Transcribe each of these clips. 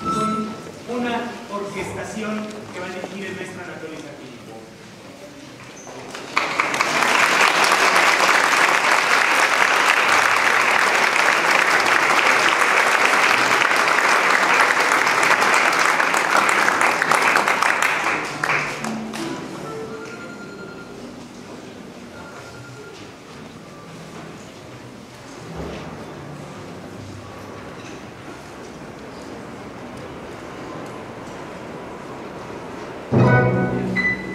son una orquestación que va a dirigir el maestro Anatolij Zakhiev. Thank you.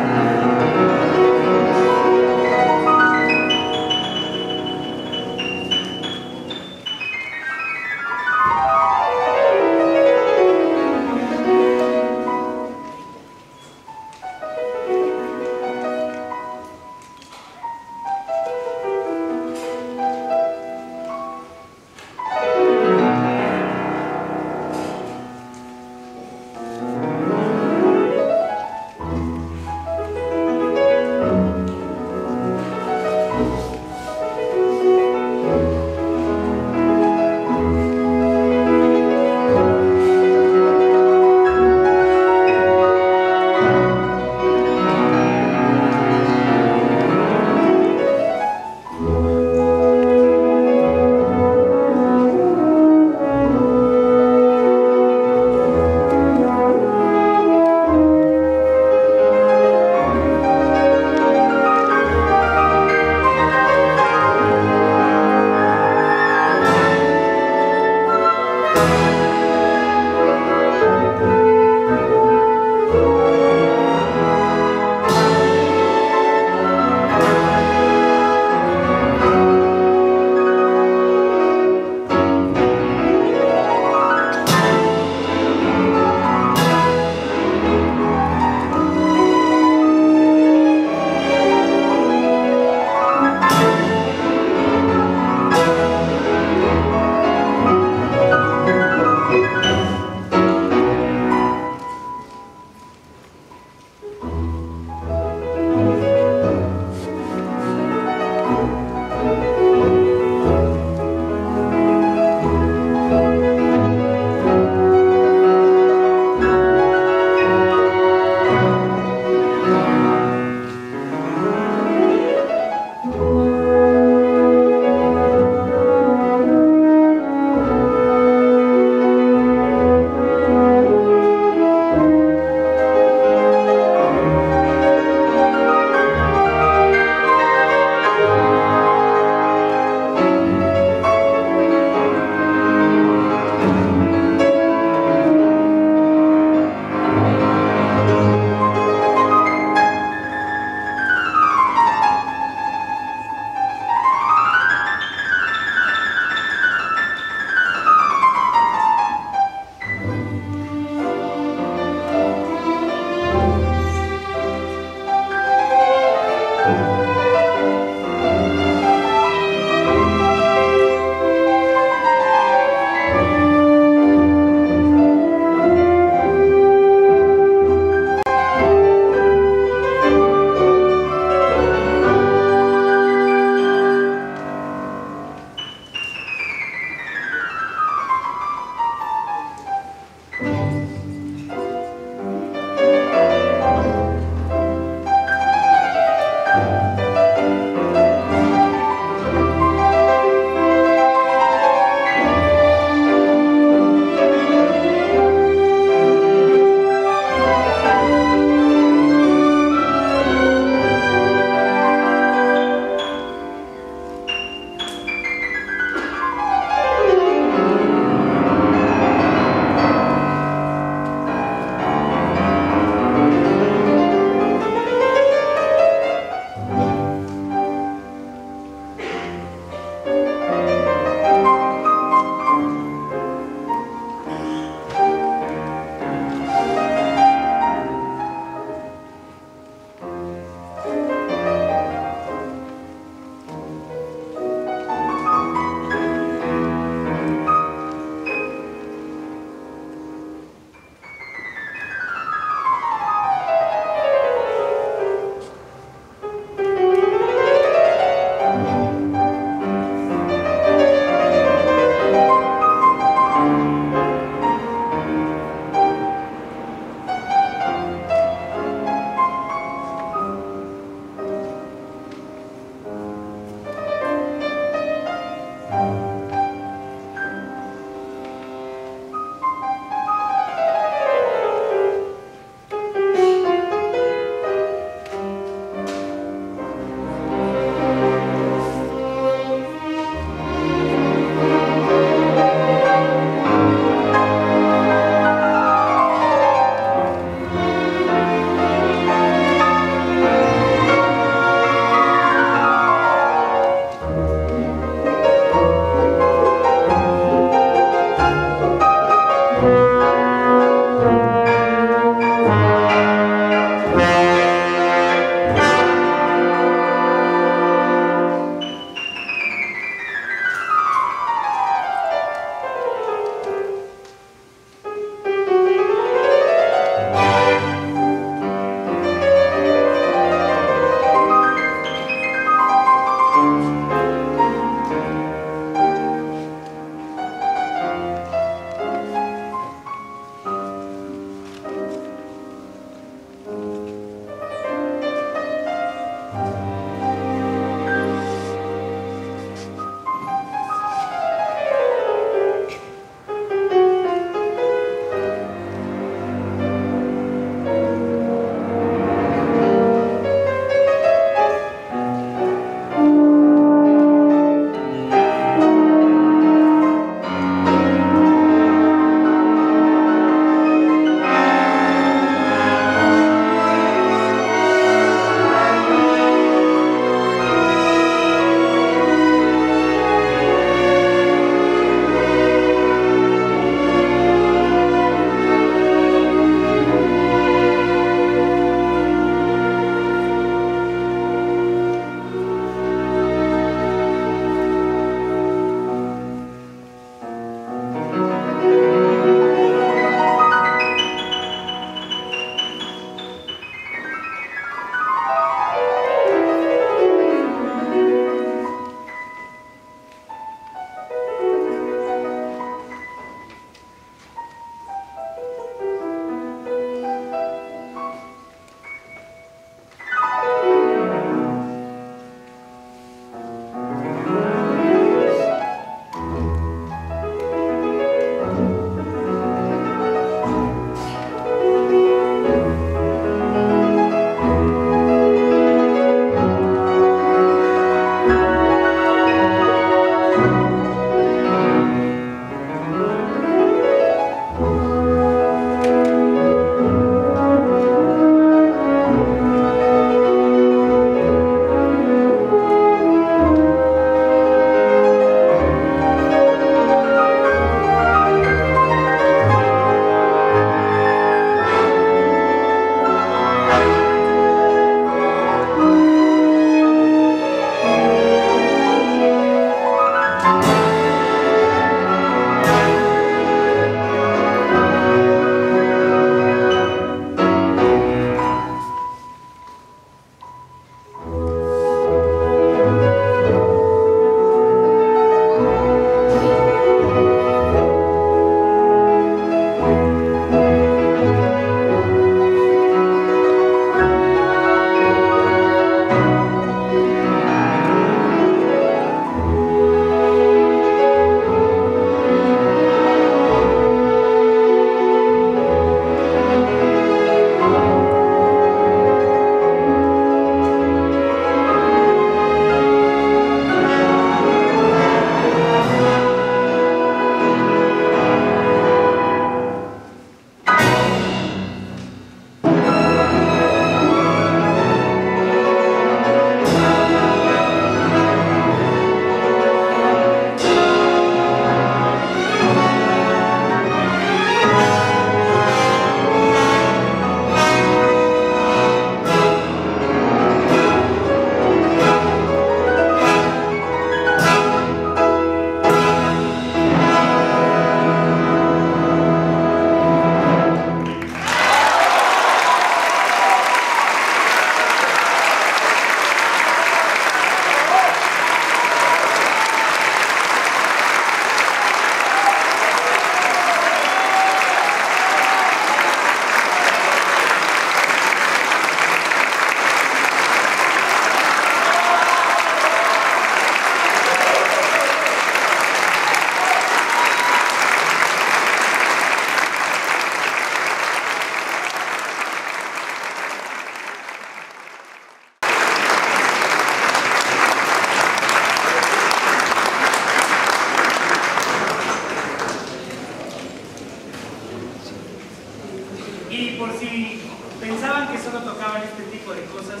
Y por si pensaban que solo tocaban este tipo de cosas,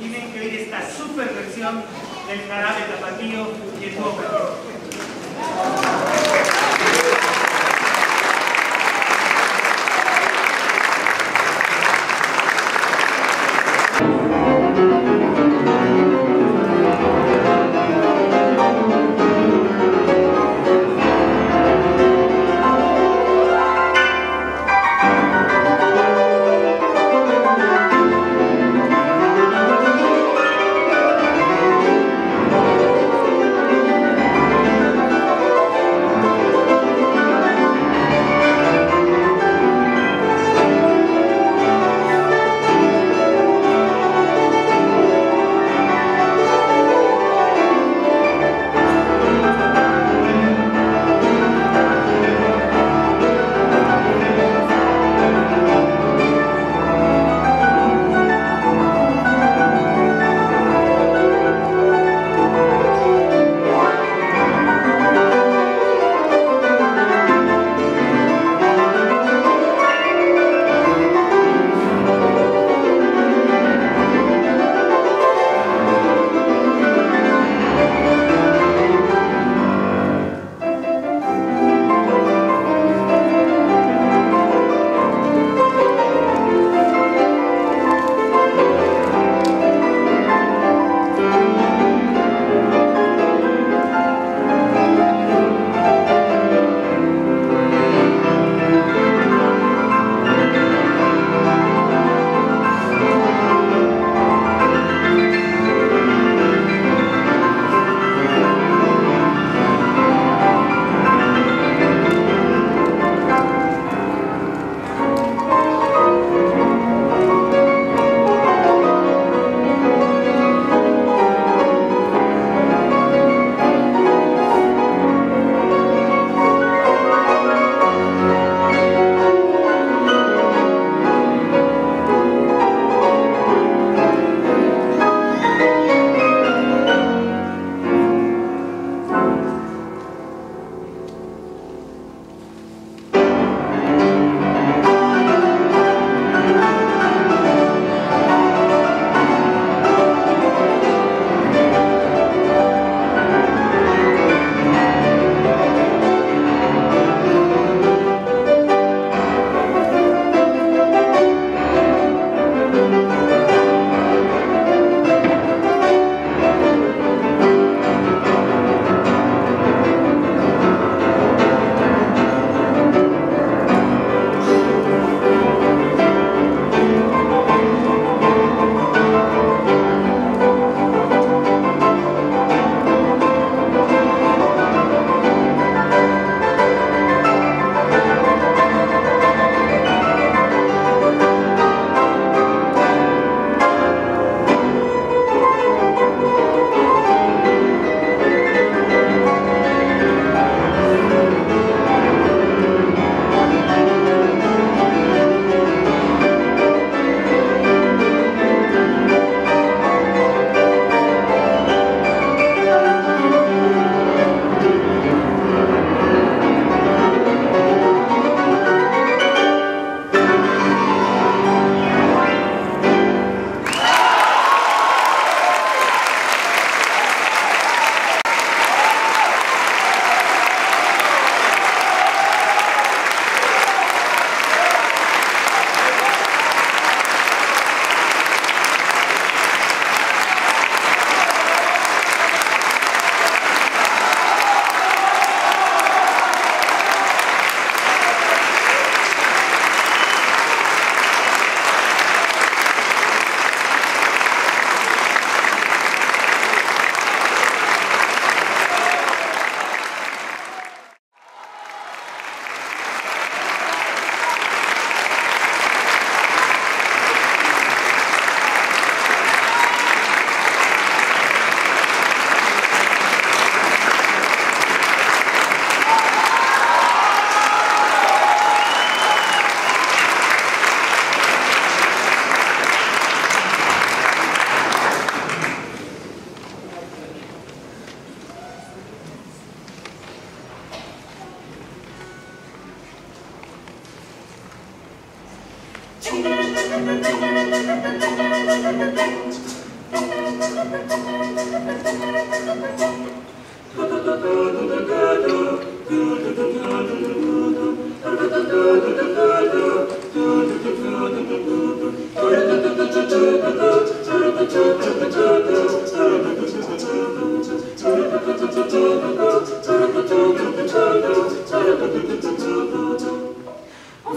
tienen que oír esta super versión del jarabe tapatío y el boca. Un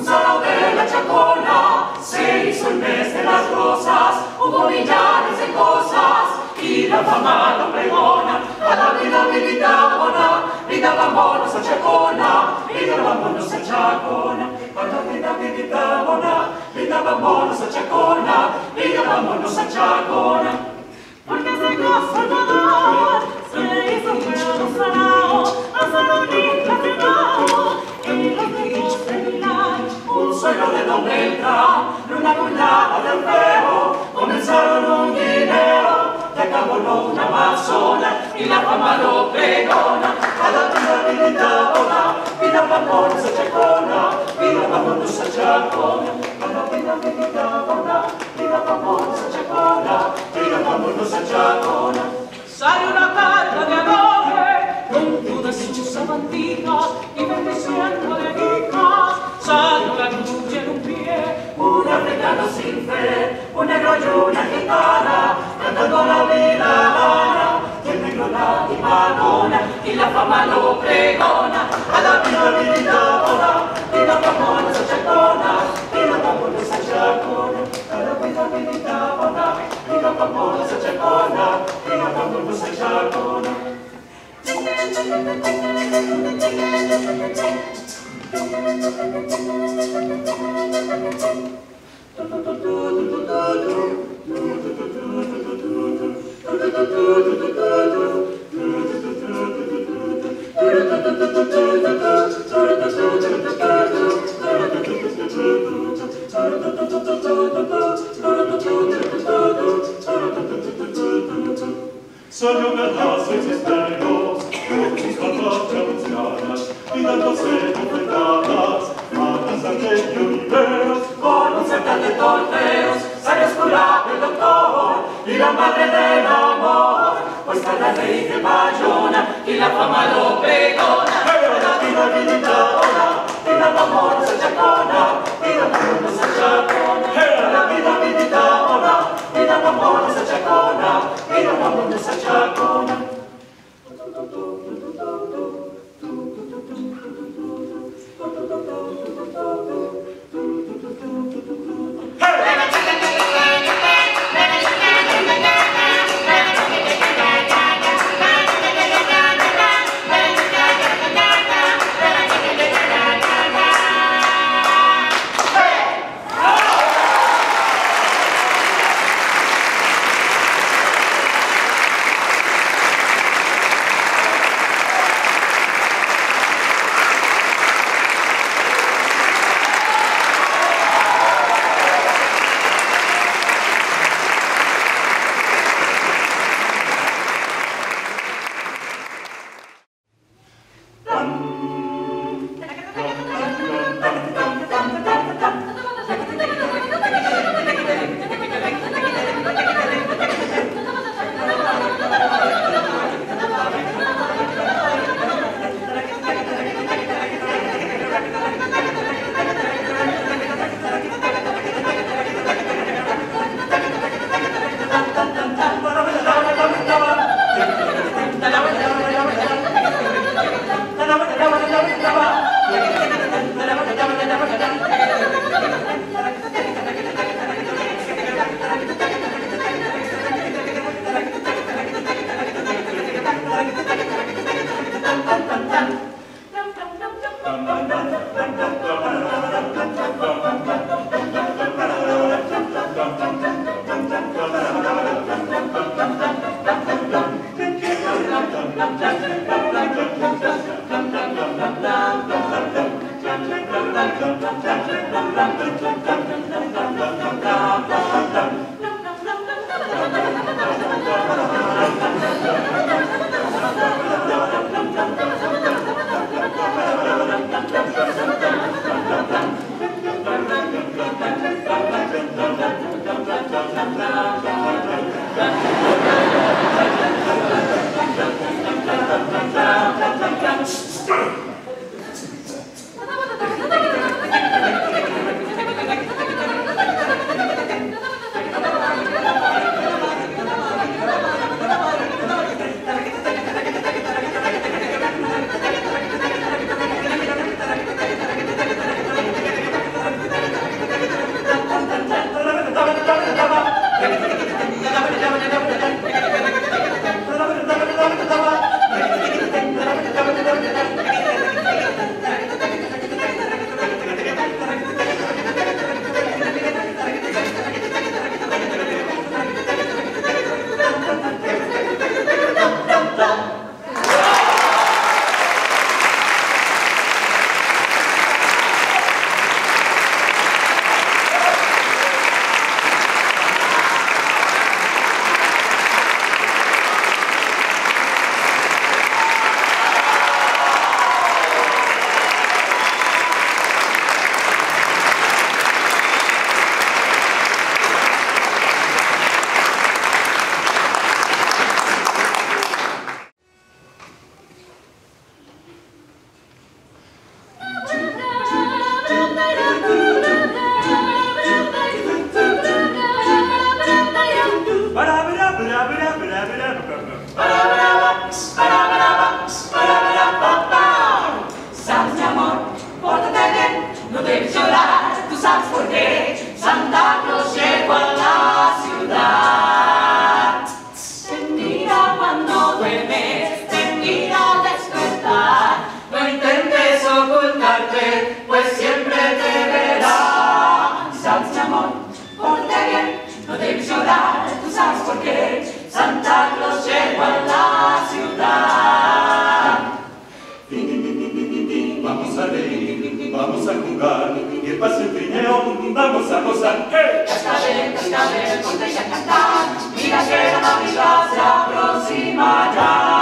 solo della chacola se hizo el mes de las rosas, hubo millares de cosas y la fama no pregona. A la vida militábona, vida vámonos a Chacona, vida vámonos a Chacona. A la vida militábona, vida vámonos a Chacona, vida vámonos a Chacona. Porque se goza el dolor, se hizo un nuevo sarao, a Salonita de nuevo, y los niños se miran. Un suelo de dobleta, luna nublada del feo, comenzaron un guineo, te acabó una amazona y la fama lo pregona. A la vida militábona, vida vámonos a Chacona, vida vámonos a Chacona. A la vida militábona, vida vámonos a Chacona, vida vámonos a Chacona. Sale una carta de amore con todas sus sabantinas y 25 de guitas. Sale una cruz en un pie, una regalo sin fe, un negro y una gitana cantando la vida vana, y el negro la dimanona y la fama lo pregona. A la vida militábona, vida vámonos a Chacona, vida vámonos a Chacona. A la vida militábona, vida vámonos a Chacona, vida vámonos a Chacona. Sono verlato in mistero, tutti stanno gianzianas, di tanto se completadas, matas a te che univeros, con un cerca de torteos, salió oscurado el doctor, y la madre del amor, pues está la rey de Bayona, y la fama lo pregona. La vida militábona, y la famosa Chacona, y la famosa Chacona. La vida militábona, y la famosa Chacona, y la famosa Chacona. Sabes de amor, pórtate bien, no debes llorar, tú sabes por qué Santa Claus llegó a la ciudad. Te mira cuando duermes, te mira al despertar, no intentes ocultarte, pues siempre te verá. Sabes de amor, pórtate bien, no debes llorar, tú sabes por qué Santa Claus llegó a la ciudad. Vamos a reír, vamos a jugar, y el pase el trineo, vamos a gozar. Cascabel, cascabel, ponte ya a cantar, mira que la Navidad se aproxima ya.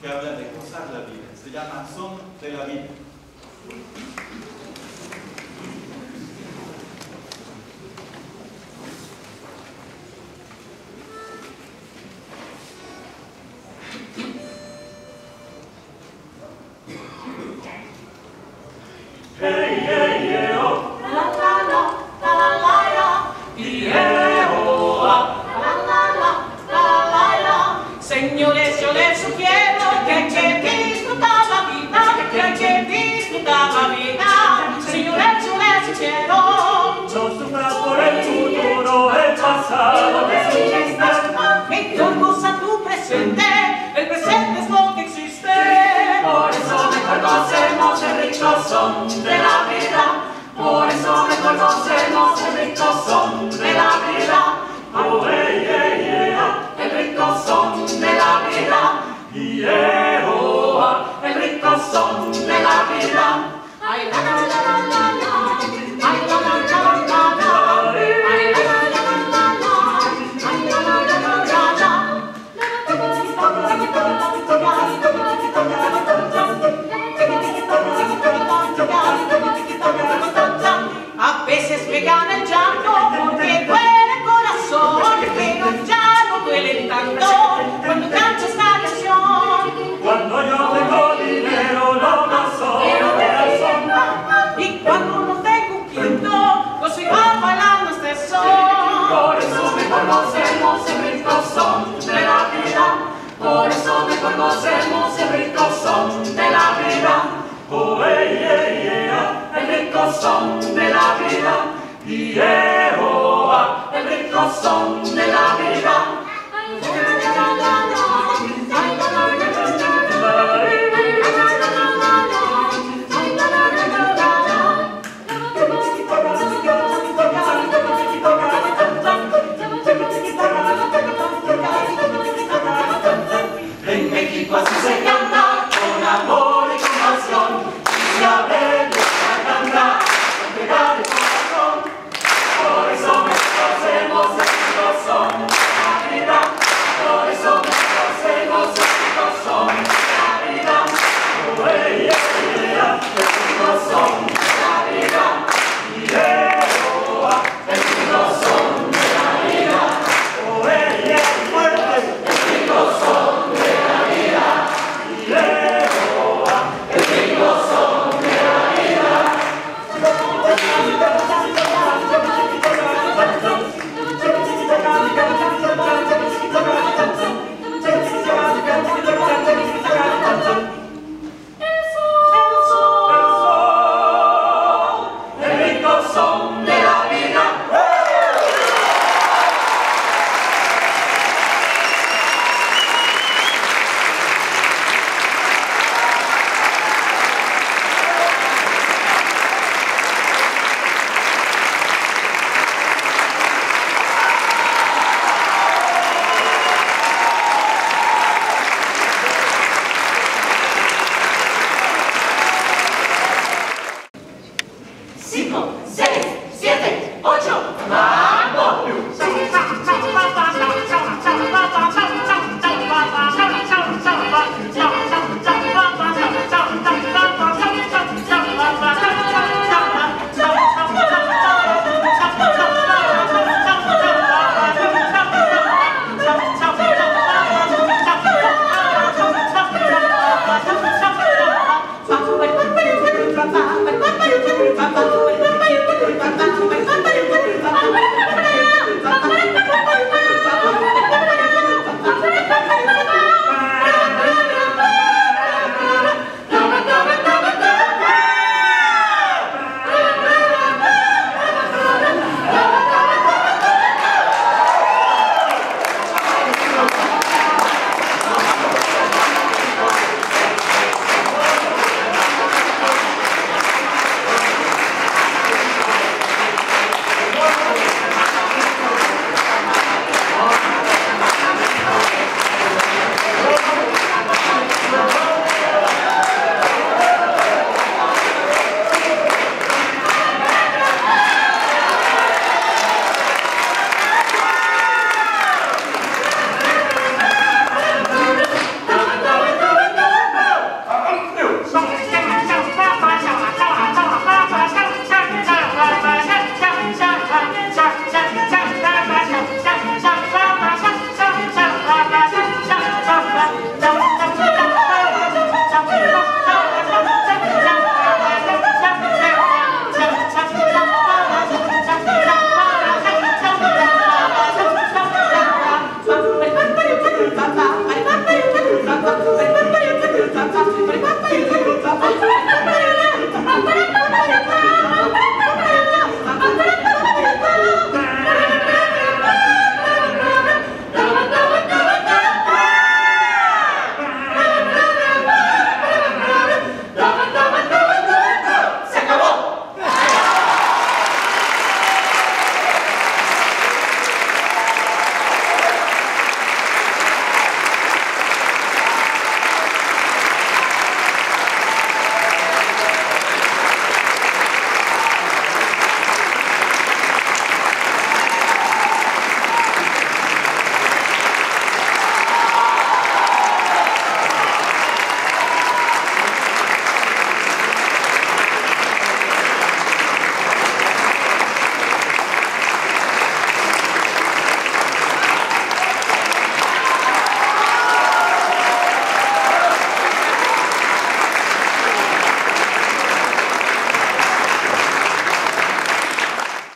que habla de gozar la vida. Se llama Son de la Vida. En México así se llama.